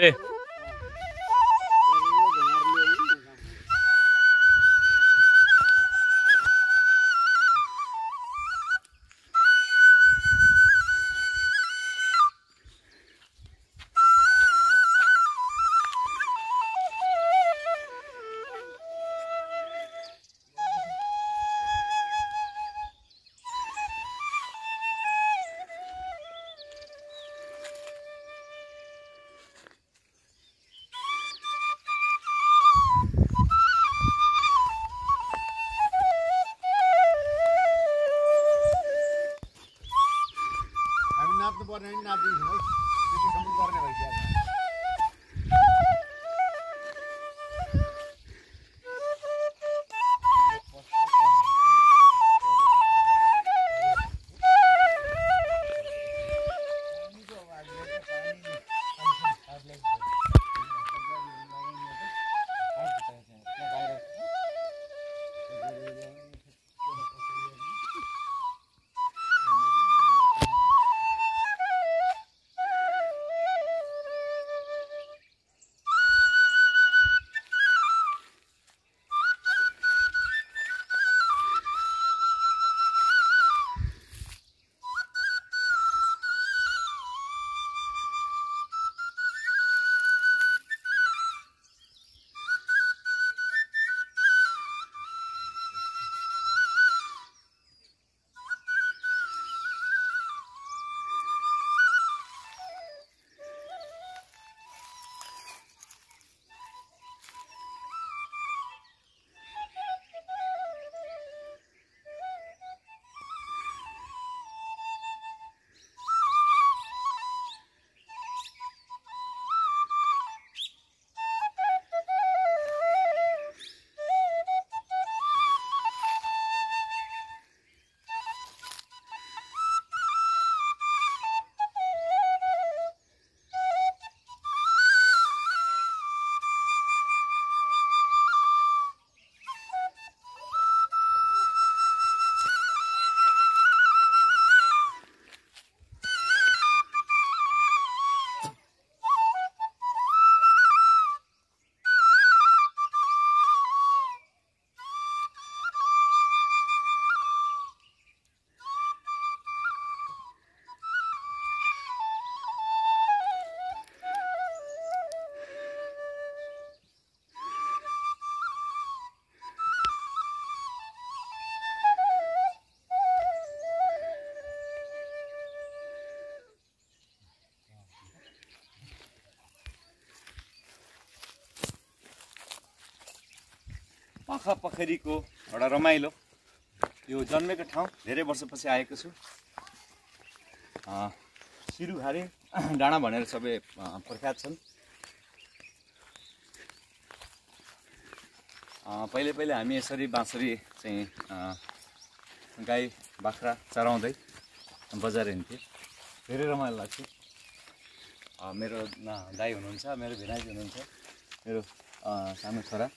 ले पाखा पखेरी को एउटा रमाइलो यो जन्मेको ठाउँ धेरै वर्षपछि आएको छु। सिरुघारे डाँडा भनेर सबै प्रख्यात छन्। पहिले पहिले हामी यसरी बाँसरी चाहिँ गाई बाख्रा चराउँदै बजार हिँड्थ्यौँ, धेरै रमाइलो लाग्थ्यो। मेरो दाइ हुनुहुन्छ, मेरो भिनाजी हुनुहुन्छ, मेरो सानो छोरा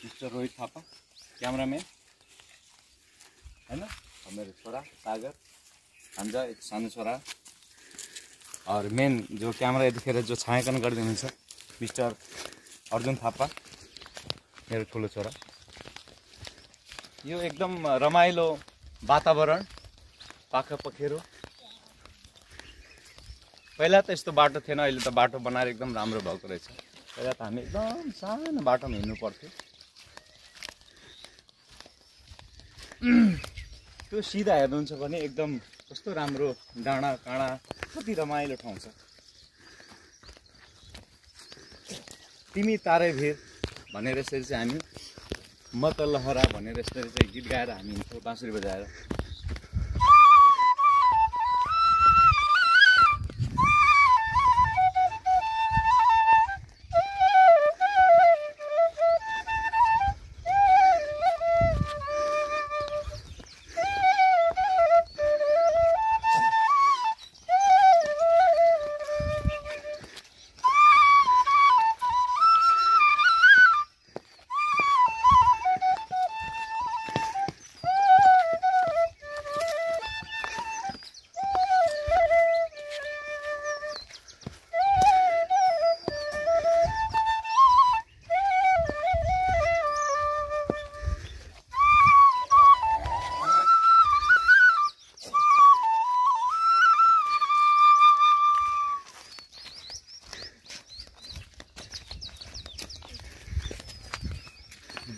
मिस्टर रोहित थापा क्यामेराम्यान हैन, मेरो छोरा सागर, हाम्रो एक सानो छोरा और मेन जो क्यामेरा यतिखेर जो छायांकन गर्दै हुनुहुन्छ मिस्टर अर्जुन थापा मेरो ठुलो छोरा। यो एकदम रमाइलो वातावरण, पाखा पखेरो। पहिला त यस्तो बाटो थिएन, अहिले त बाटो बनाएर एकदम राम्रो भएको रहेछ। पहिला त हामी एकदम सानो बाटोमा हिँड्नु पर्थ्यो। त्यो सिधा हेर्नुहुन्छ भने एकदम कस्तो राम्रो डाँडा काँडा, कति रमाइलो ठाउँ छ। तिमी तारे भिर भनेर यसरी चाहिँ हामी मत लहरा भनेर यसरी चाहिँ गीत गाएर हामी हिँड्थ्यौँ बाँसुरी बजाएर।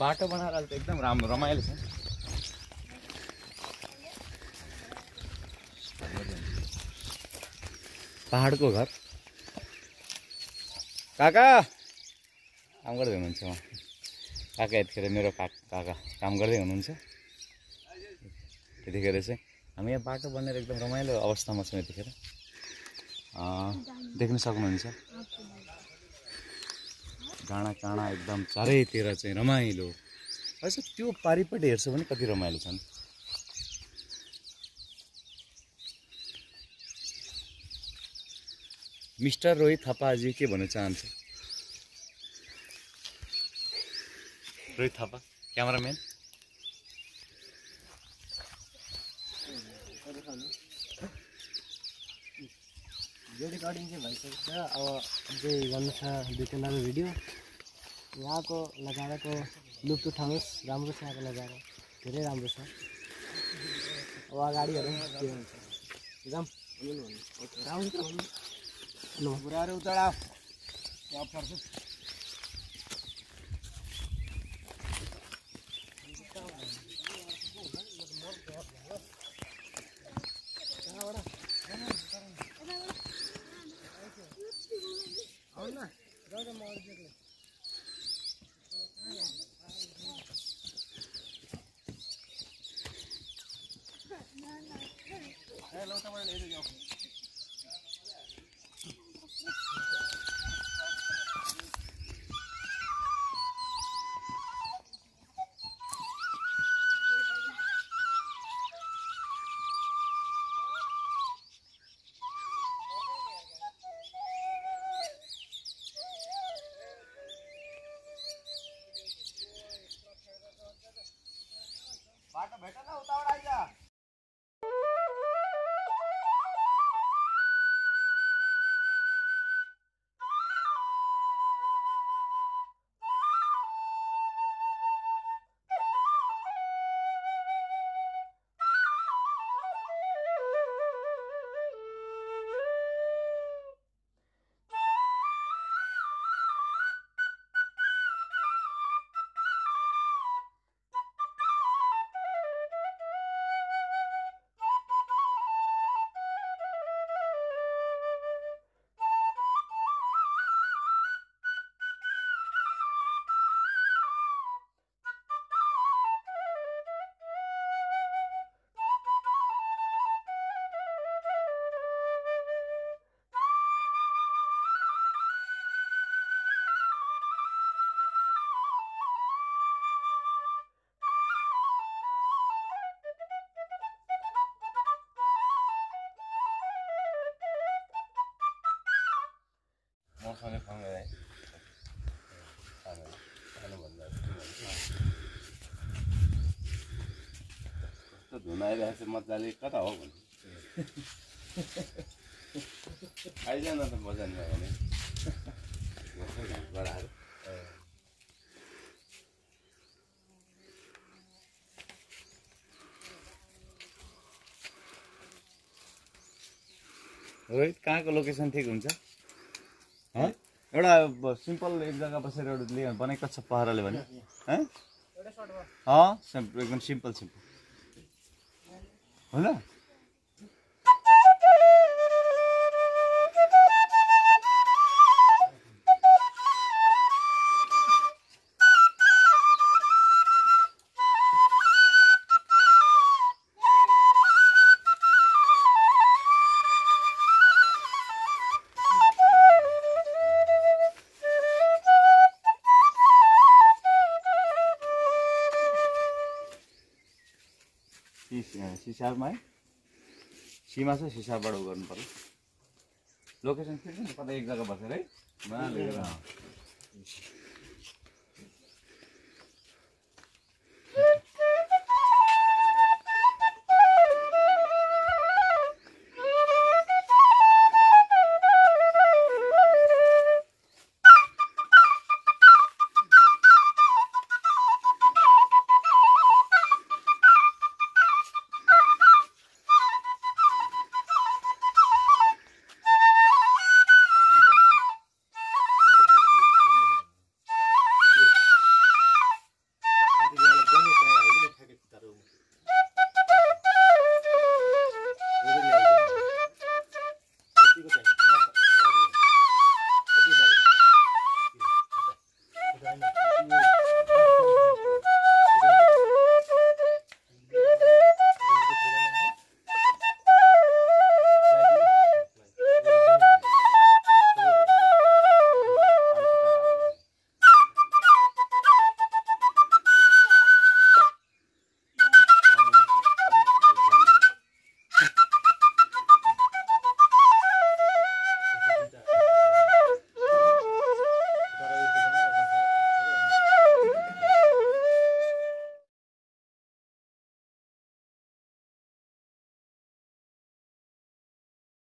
बाटो बना रहा तो एकदम राम रमायल से पहाड़ को घर काका काम गर्दै हुनुहुन्छ म काका यतिखेर मेरो काका काम गर्दै हुनुहुन्छ त्यतिखेर चाहिँ हामी यहाँ बाटो बनेर एकदम रमाइलो अवस्थामा छौँ यतिखेर देख्न सक्नुहुन्छ डाँडा काँडा एकदम चारैतिर चाहिँ रमाइलो अझ त्यो पारिपट्टि हेर्छौ भने कति रमाइलो छन् मिस्टर रोहित थापाजी के भन्न चाहन्छु रोहित थापा क्यामेराम्यान यो रिकर्डिङ चाहिँ भइसकेको छ अब जे गर्नु छ दुईजनाको भिडियो यहाँको नजाराको लुप्त उठाउनुहोस् राम्रो छ यहाँको नजारा धेरै राम्रो छ अब अगाडिहरू के हुन्छ जाम पुरानो उतारा धुनाई रहेछ मजाले कता हो भने आइजान त मजा नि भने रोहित कहाँको लोकेसन ठिक हुन्छ एउटा सिम्पल एक जग्गा बसेर एउटा बनाएको छ पहराले भने एकदम सिम्पल सिम्पल होला सिसारमा सीमा से सिसाबाट गर्नु पर्यो लोकेसन फिक्स कता एक जग्गा बसेर है